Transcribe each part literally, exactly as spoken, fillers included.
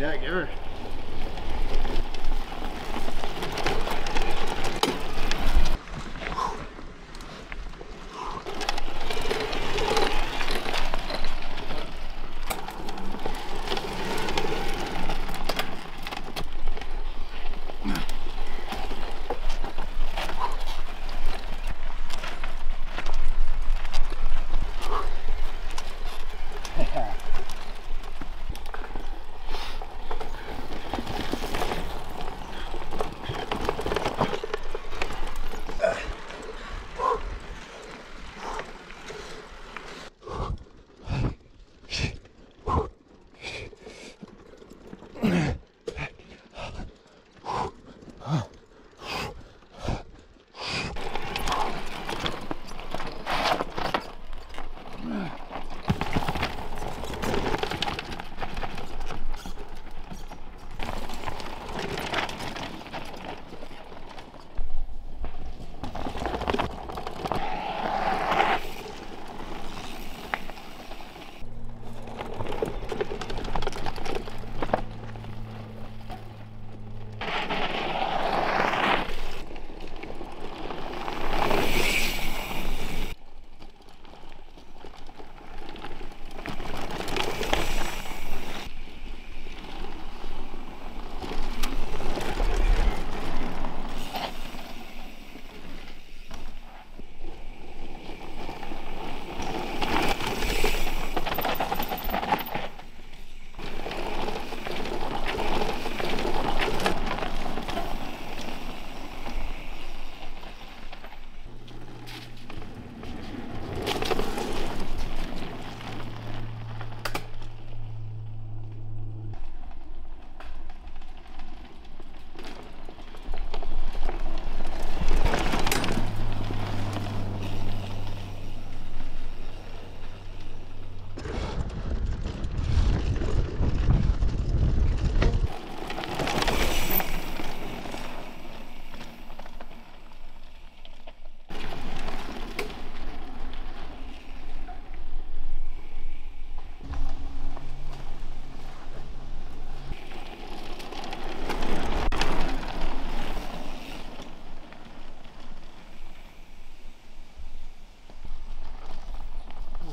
Yeah, give her.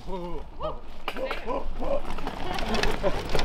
Whoa, whoa, whoa, whoa, whoa.